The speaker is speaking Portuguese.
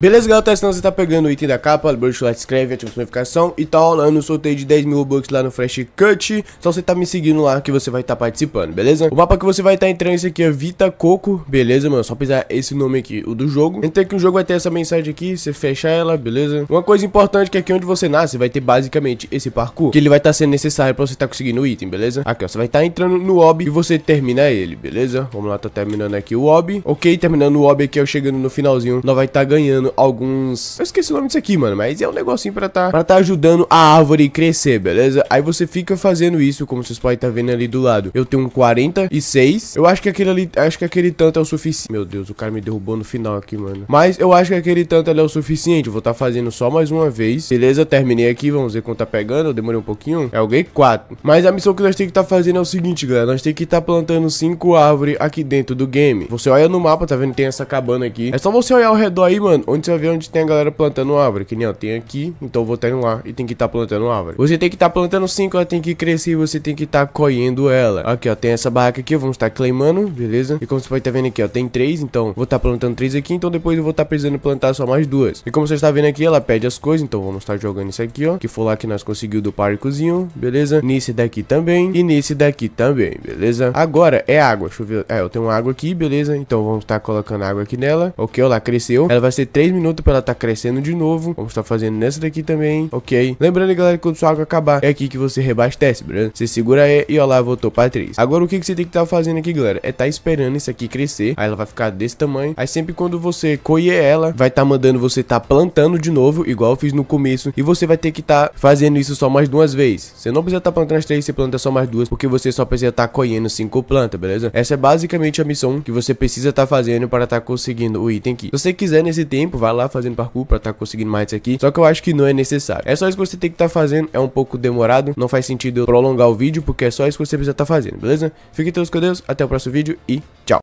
Beleza, galera, se não você tá pegando o item da capa, deixa o like, inscreve, ativa a notificação. E tá rolando o sorteio de 10 mil Robux lá no Fresh Cut. Só você tá me seguindo lá que você vai estar participando, beleza? O mapa que você vai estar entrando, esse aqui é Vita Coco, beleza, mano? Só pisar esse nome aqui, o do jogo. Entrei que o jogo vai ter essa mensagem aqui, você fecha ela, beleza? Uma coisa importante que aqui onde você nasce vai ter basicamente esse parkour, que ele vai estar sendo necessário pra você estar conseguindo o item, beleza? Aqui, ó, você vai estar entrando no Obby e você termina ele, beleza? Vamos lá, tá terminando aqui o Obby. Ok, terminando o Obby aqui, eu chegando no finalzinho, nós vai estar ganhando alguns... Eu esqueci o nome disso aqui, mano, mas é um negocinho pra tá ajudando a árvore crescer, beleza? Aí você fica fazendo isso, como vocês podem estar vendo ali do lado. Eu tenho um 46. Eu acho que aquele ali... Acho que aquele tanto é o suficiente. Meu Deus, o cara me derrubou no final aqui, mano. Mas eu acho que aquele tanto ali é o suficiente. Eu vou estar fazendo só mais uma vez. Beleza, terminei aqui. Vamos ver quanto tá pegando. Eu demorei um pouquinho. É, eu ganhei 4. Mas a missão que nós temos que estar fazendo é o seguinte, galera. Nós temos que estar plantando 5 árvores aqui dentro do game. Você olha no mapa, tá vendo? Tem essa cabana aqui. É só você olhar ao redor aí, mano. Onde você vai ver onde tem a galera plantando árvore. Que nem eu tenho aqui, então eu vou estar indo lá e tem que estar plantando árvore. Você tem que estar plantando 5, ela tem que crescer e você tem que estar colhendo ela. Aqui, ó, tem essa barraca aqui, vamos estar claimando, beleza? E como você pode estar vendo aqui, ó, tem 3, então vou estar plantando 3 aqui, então depois eu vou estar precisando plantar só mais 2. E como você está vendo aqui, ela pede as coisas, então vamos estar jogando isso aqui, ó, que foi lá que nós conseguiu do parcozinho, beleza? Nesse daqui também e nesse daqui também, beleza? Agora é água, deixa eu ver, eu tenho uma água aqui, beleza? Então vamos estar colocando água aqui nela, ok, ó, lá cresceu, ela vai ser 3 minutos pra ela tá crescendo de novo. Vamos estar fazendo nessa daqui também, ok? Lembrando, galera, que quando sua água acabar, é aqui que você reabastece, beleza? Você segura e ó lá, voltou pra 3. Agora, o que você tem que estar fazendo aqui, galera? É estar esperando isso aqui crescer. Aí ela vai ficar desse tamanho. Aí sempre quando você colher ela, vai estar mandando você estar plantando de novo, igual eu fiz no começo. E você vai ter que estar fazendo isso só mais 2 vezes. Você não precisa estar plantando as 3, você planta só mais 2, porque você só precisa estar colhendo 5 plantas, beleza? Essa é basicamente a missão que você precisa estar fazendo para estar conseguindo o item aqui. Se você quiser nesse tempo, vai lá fazendo parkour pra tá conseguindo mais isso aqui. Só que eu acho que não é necessário. É só isso que você tem que tá fazendo. É um pouco demorado. Não faz sentido prolongar o vídeo, porque é só isso que você precisa tá fazendo, beleza? Fiquem todos com Deus. Até o próximo vídeo e tchau.